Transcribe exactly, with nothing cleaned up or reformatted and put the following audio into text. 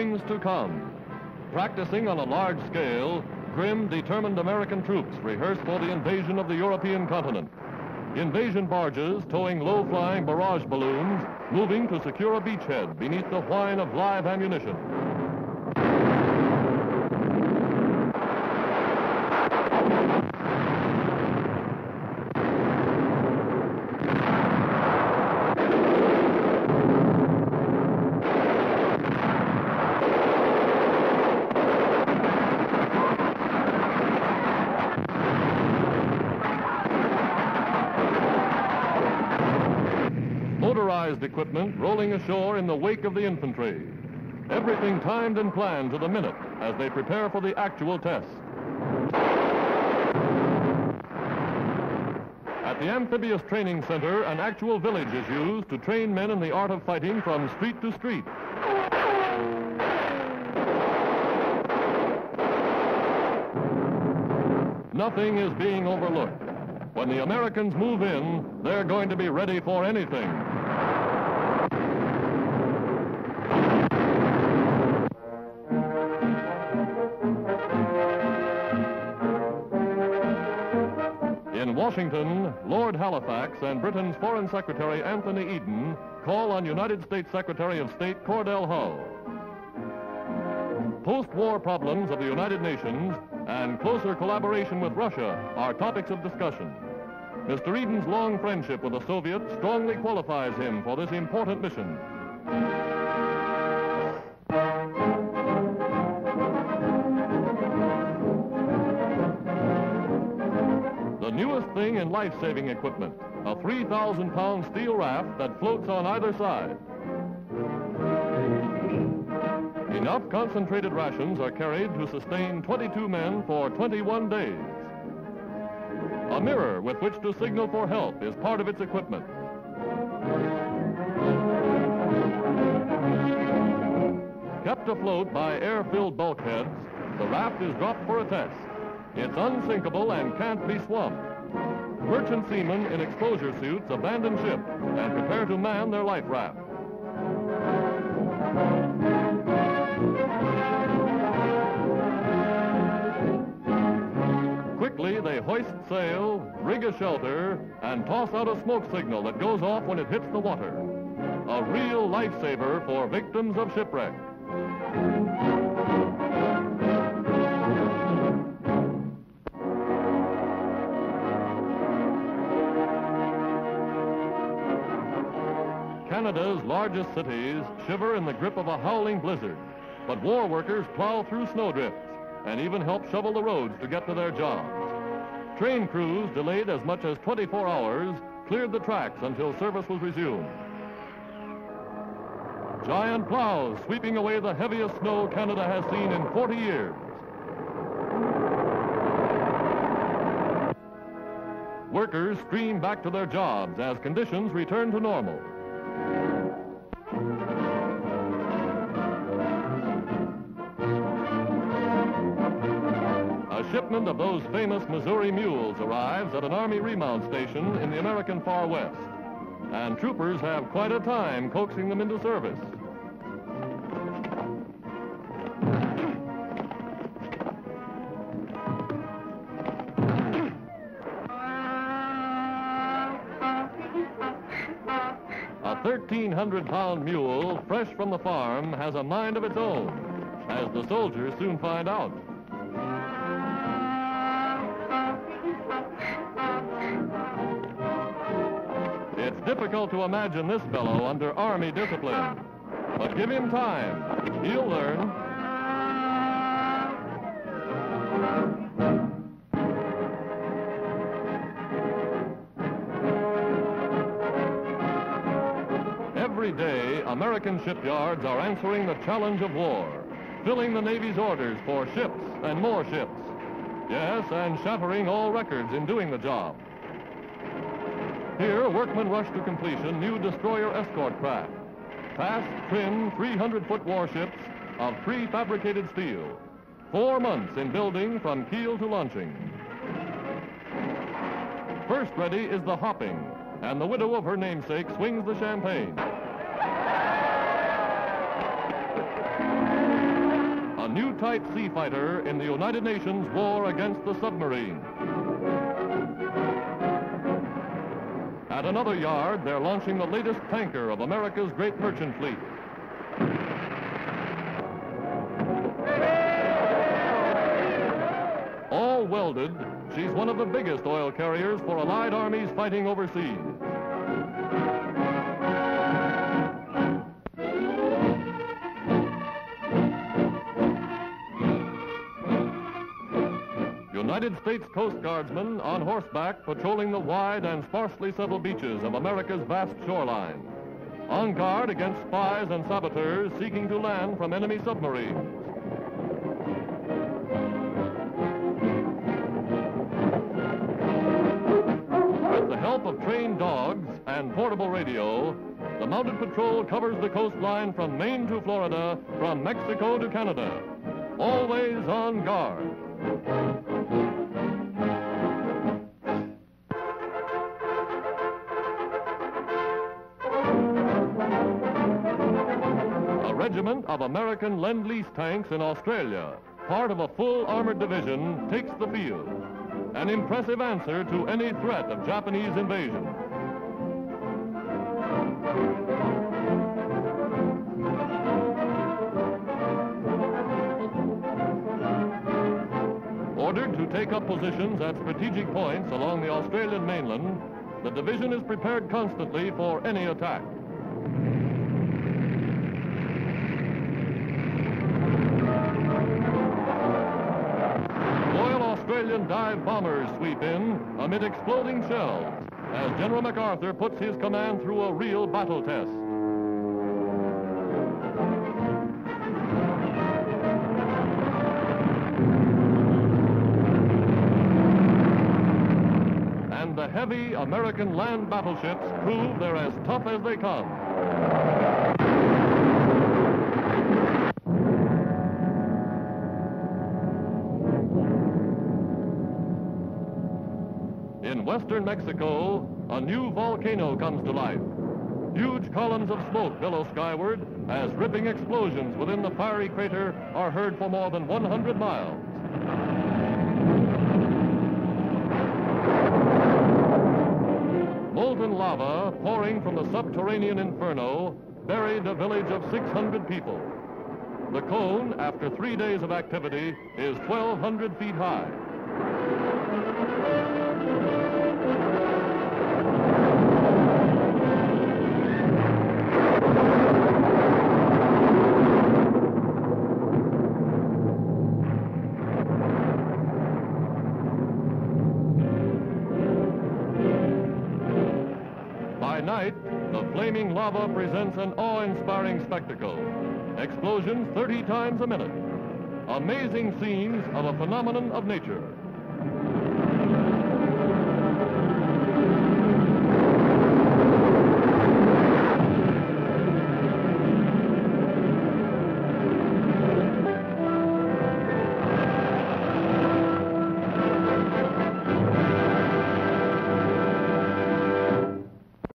things to come. Practicing on a large scale, grim, determined American troops rehearse for the invasion of the European continent. Invasion barges towing low-flying barrage balloons, moving to secure a beachhead beneath the whine of live ammunition. Equipment rolling ashore in the wake of the infantry. Everything timed and planned to the minute as they prepare for the actual test. At the Amphibious Training Center, an actual village is used to train men in the art of fighting from street to street. Nothing is being overlooked. When the Americans move in, they're going to be ready for anything. In Washington, Lord Halifax and Britain's Foreign Secretary Anthony Eden call on United States Secretary of State Cordell Hull. Post-war problems of the United Nations and closer collaboration with Russia are topics of discussion. Mister Eden's long friendship with the Soviets strongly qualifies him for this important mission. The newest thing in life-saving equipment, a three thousand pound steel raft that floats on either side. Enough concentrated rations are carried to sustain twenty-two men for twenty-one days. A mirror with which to signal for help is part of its equipment. Kept afloat by air-filled bulkheads, the raft is dropped for a test. It's unsinkable and can't be swamped. Merchant seamen in exposure suits abandon ship and prepare to man their life raft. Quickly, they hoist sail, rig a shelter, and toss out a smoke signal that goes off when it hits the water. A real lifesaver for victims of shipwreck. Canada's largest cities shiver in the grip of a howling blizzard, but war workers plow through snowdrifts and even help shovel the roads to get to their jobs. Train crews, delayed as much as twenty-four hours, cleared the tracks until service was resumed. Giant plows sweeping away the heaviest snow Canada has seen in forty years. Workers stream back to their jobs as conditions return to normal. A shipment of those famous Missouri mules arrives at an Army remount station in the American Far West, and troopers have quite a time coaxing them into service. A thirteen hundred pound mule, fresh from the farm, has a mind of its own, as the soldiers soon find out. It's difficult to imagine this fellow under Army discipline, but give him time. He'll learn. Every day, American shipyards are answering the challenge of war, filling the Navy's orders for ships and more ships. Yes, and shattering all records in doing the job. Here, workmen rush to completion new destroyer escort craft, fast, trim, three hundred foot warships of prefabricated steel. Four months in building from keel to launching. First ready is the Hopping, and the widow of her namesake swings the champagne. new type sea fighter in the United Nations war against the submarine. At another yard, they're launching the latest tanker of America's great merchant fleet. All welded, she's one of the biggest oil carriers for Allied armies fighting overseas. United States Coast Guardsmen on horseback patrolling the wide and sparsely settled beaches of America's vast shoreline, on guard against spies and saboteurs seeking to land from enemy submarines. With the help of trained dogs and portable radio, the Mounted Patrol covers the coastline from Maine to Florida, from Mexico to Canada, always on guard. Regiment of American Lend-Lease tanks in Australia, part of a full armored division, takes the field. An impressive answer to any threat of Japanese invasion. Ordered to take up positions at strategic points along the Australian mainland, the division is prepared constantly for any attack. Australian dive bombers sweep in amid exploding shells as General MacArthur puts his command through a real battle test. And the heavy American land battleships prove they're as tough as they come. In western Mexico, a new volcano comes to life. Huge columns of smoke billow skyward as ripping explosions within the fiery crater are heard for more than one hundred miles. Molten lava pouring from the subterranean inferno buried a village of six hundred people. The cone, after three days of activity, is twelve hundred feet high. The flaming lava presents an awe-inspiring spectacle. Explosions thirty times a minute. Amazing scenes of a phenomenon of nature.